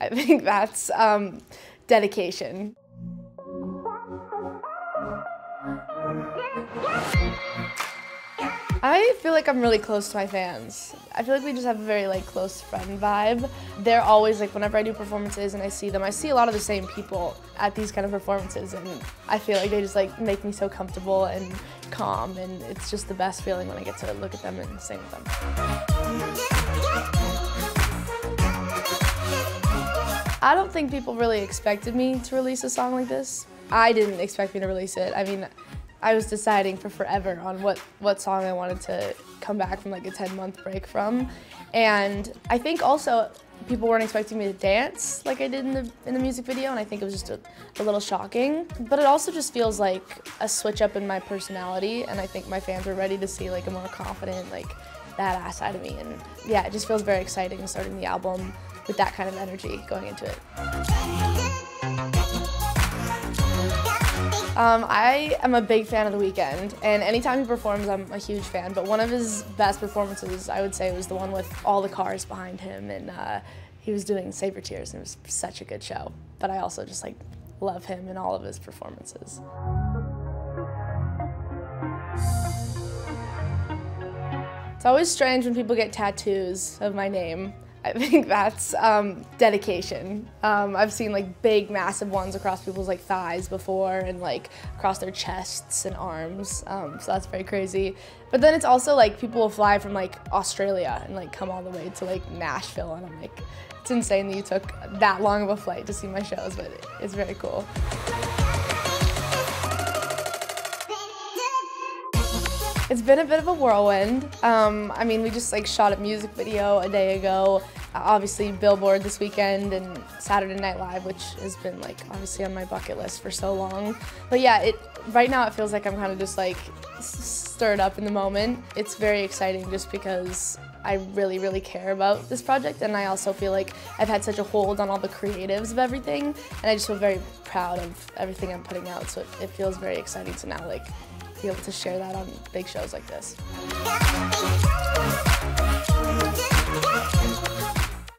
I think that's dedication. I feel like I'm really close to my fans. I feel like we just have a very close friend vibe. They're always whenever I do performances and I see them, I see a lot of the same people at these kind of performances, and I feel like they just make me so comfortable and calm, and it's just the best feeling when I get to look at them and sing with them. I don't think people really expected me to release a song like this. I didn't expect me to release it. I mean, I was deciding for forever on what song I wanted to come back from a 10-month break from. And I think also people weren't expecting me to dance like I did in the music video, and I think it was just a little shocking. But it also just feels like a switch up in my personality, and I think my fans were ready to see a more confident, badass side of me. And yeah, it just feels very exciting starting the album with that kind of energy going into it. I am a big fan of The Weeknd, and anytime he performs, I'm a huge fan, but one of his best performances, I would say, was the one with all the cars behind him, and he was doing Saber Tears, and it was such a good show. But I also just love him and all of his performances. It's always strange when people get tattoos of my name. I think that's dedication. I've seen big, massive ones across people's thighs before, and across their chests and arms. So that's very crazy. But then it's also people will fly from Australia and come all the way to Nashville, and I'm it's insane that you took that long of a flight to see my shows, but it's very cool. It's been a bit of a whirlwind. I mean, we just shot a music video a day ago. Obviously, Billboard this weekend and Saturday Night Live, which has been obviously on my bucket list for so long. But yeah, right now it feels like I'm kind of just stirred up in the moment. It's very exciting just because I really, really care about this project, and I also feel like I've had such a hold on all the creatives of everything, and I just feel very proud of everything I'm putting out, so it feels very exciting to now be able to share that on big shows like this.